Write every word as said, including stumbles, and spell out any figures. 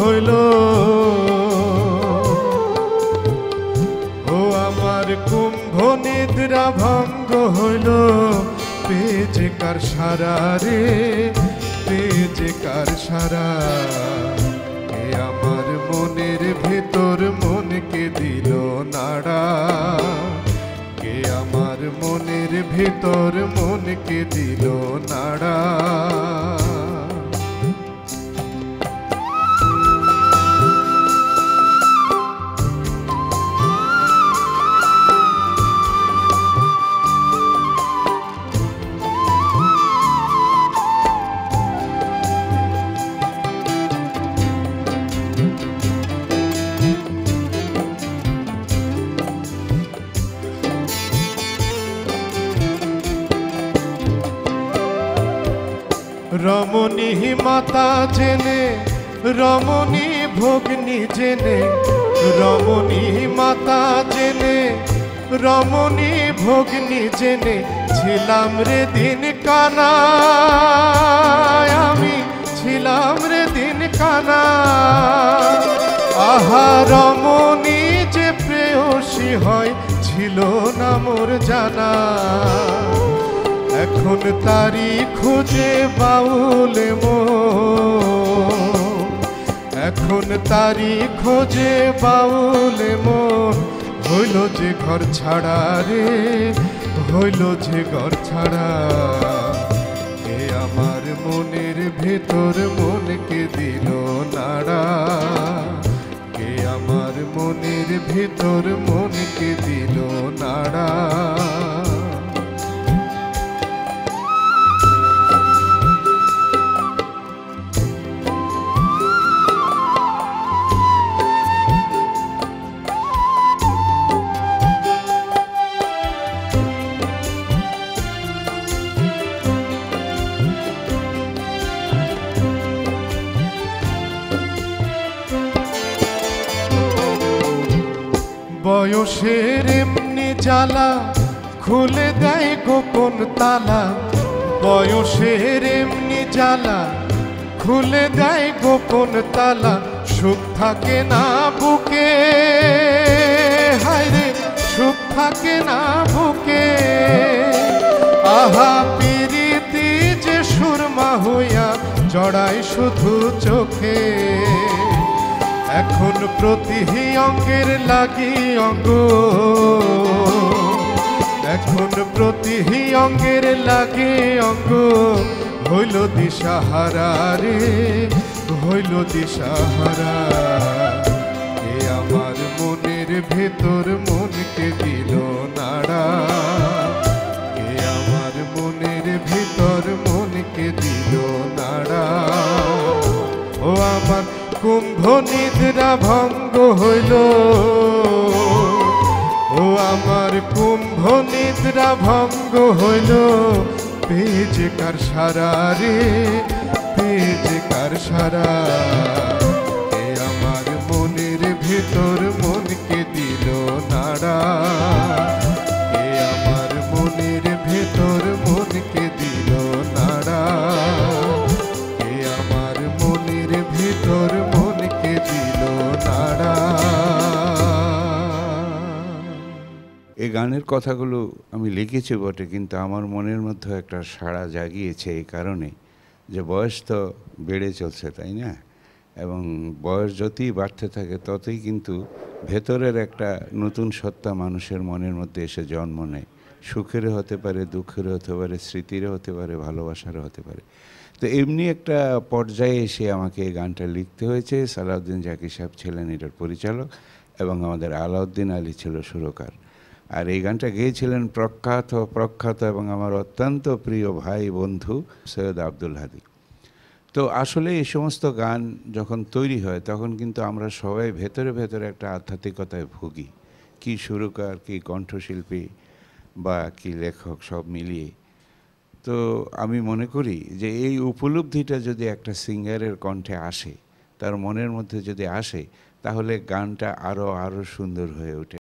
হইলো ও আমার কুম্ভ নিদ্রা ভঙ্গ হইলো পেজে কার সারা রে পেজে কার সারা কে আমার মনের ভেতর মনকে দিল নাড়া কে আমার মনের ভেতর মনকে দিল নাড়া रमणी माता जेने रमणी भोगनी जेने रमणी माता जेने रमणी भोगनी जेने छिलाम रे दिन काना आमी छिलाम रे दिन काना आहा रमणी जे प्रेयसी हय छिलो ना मोर जाना एखन तारी खोजे बाउल मन एखन तारी खोजे बाउल मन हइलो जे घर छाड़ा रे हइलो जे घर छाड़ा के आमार मनेर भेतर मन के दिलो नाड़ा के आमार मनेर भेतर मन के दिलो नाड़ा বয়সের এমনি জ্বালা খুলে দেয় গোপন তালা বয়সের এমনি জ্বালা খুলে দেয় গোপন তালা সুখ থাকে না বুকে হায় রে সুখ থাকে না বুকে আহা পিরিতি যে সুরমা হইয়া জড়ায় শুধু চোখে एखन प्रति अंगेर लागी अंग एखन प्रति अंगेर लागे अंग हइलो दिशाहारा रे हइलो दिशाहारा के आमार मनेर भेतर मन के दिलो नाड़ा के आमार मनेर भेतर मन के दिलो नाड़ा ओ आमार कुम्भ निद्रा भंग हइलो ओ आमार कुम्भ निद्रा भंग हइलो पेज कार सारा रे पेज कार सारा के आमार मनेर भेतर मन के दिलो नाड़ा के आमार मनेर भेतर मन के दिलो नाड़ा के आमार मनेर भेतर गानेर कथागुलो आमी लिखेছি বটে কিন্তু আমার মনের মধ্যে একটা সাড়া জাগিয়েছে এই কারণে যে বয়স তো বেড়ে চলছে তাই না এবং বয়স যতই বাড়তে থাকে ততই কিন্তু ভেতরের একটা নতুন সত্তা মানুষের মনের মধ্যে এসে জন্ম নেয় সুখের হতে পারে দুঃখের হতে পারে স্মৃতির হতে পারে ভালোবাসার হতে পারে তো এমনি একটা পর্যায়ে এসে আমাকে এই গানটা লিখতে হয়েছে সালাউদ্দিন জাকি সাহেব ছিলেন এটার পরিচালক এবং আমাদের আলাউদ্দিন আলী ছিল সুরকার আর এই গানটা গেয়েছিলেন প্রখ্যাত প্রখ্যাত এবং আমার অত্যন্ত প্রিয় ভাই বন্ধু সৈয়দ আব্দুল হাদি তো আসলে এই সমস্ত গান যখন তৈরি হয় তখন কিন্তু আমরা সবাই ভেতরে ভেতরে একটা আধ্যাত্মিকতায় ভুগি কি সুরকার কি কণ্ঠশিল্পী বা কি লেখক সব মিলিয়ে তো আমি মনে করি যে এই উপলব্ধিটা যদি একটা সিঙ্গারের কণ্ঠে আসে তার মনের মধ্যে যদি আসে তাহলে গানটা আরও আরও সুন্দর হয়ে ওঠে।